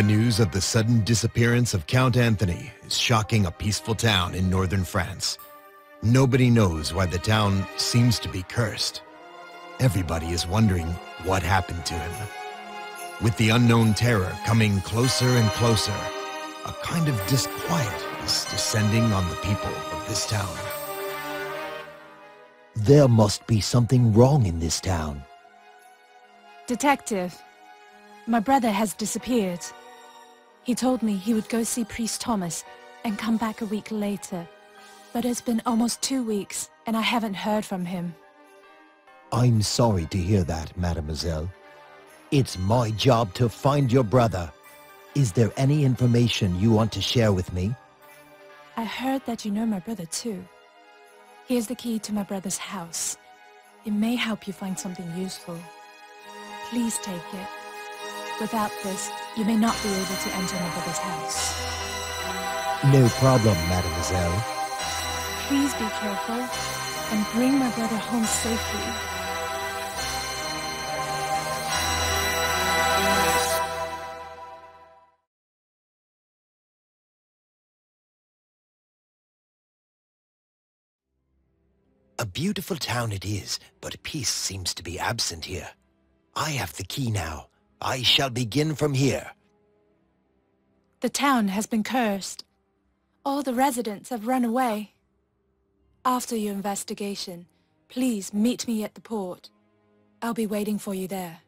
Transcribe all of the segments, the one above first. The news of the sudden disappearance of Count Anthony is shocking a peaceful town in northern France. Nobody knows why the town seems to be cursed. Everybody is wondering what happened to him. With the unknown terror coming closer and closer, a kind of disquiet is descending on the people of this town. There must be something wrong in this town. Detective, my brother has disappeared. He told me he would go see Priest Thomas and come back a week later. But it's been almost 2 weeks and I haven't heard from him. I'm sorry to hear that, Mademoiselle. It's my job to find your brother. Is there any information you want to share with me? I heard that you know my brother too. Here's the key to my brother's house. It may help you find something useful. Please take it. Without this, you may not be able to enter my brother's house. No problem, Mademoiselle. Please be careful and bring my brother home safely. A beautiful town it is, but peace seems to be absent here. I have the key now. I shall begin from here. The town has been cursed. All the residents have run away. After your investigation, please meet me at the port. I'll be waiting for you there.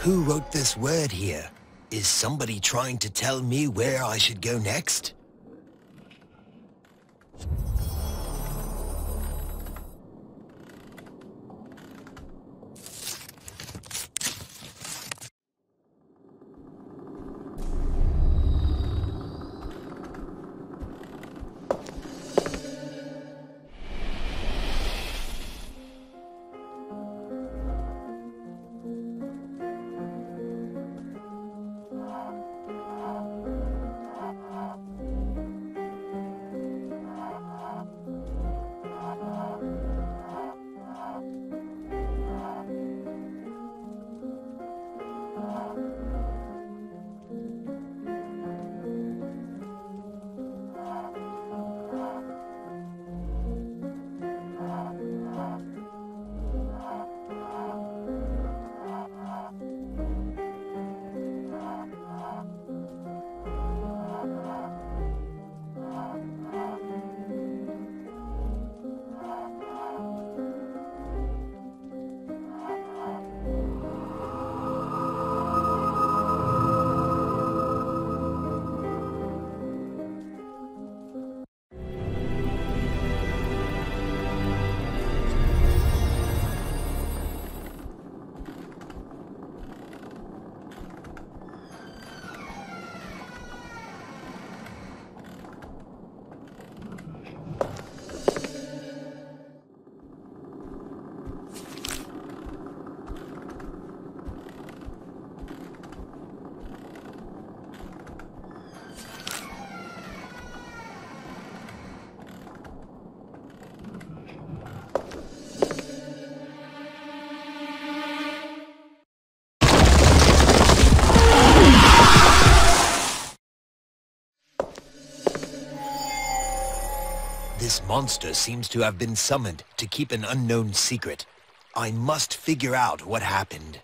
Who wrote this word here? Is somebody trying to tell me where I should go next? This monster seems to have been summoned to keep an unknown secret. I must figure out what happened.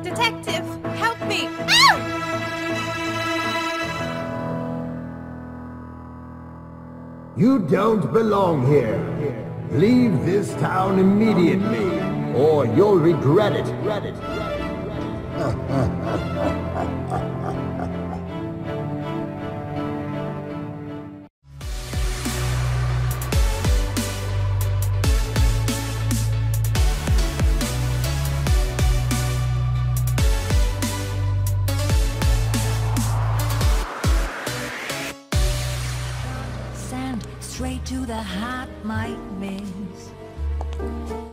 Detective, help me! Ow! You don't belong here. Leave this town immediately, or you'll regret it. Straight to the heart, my miss.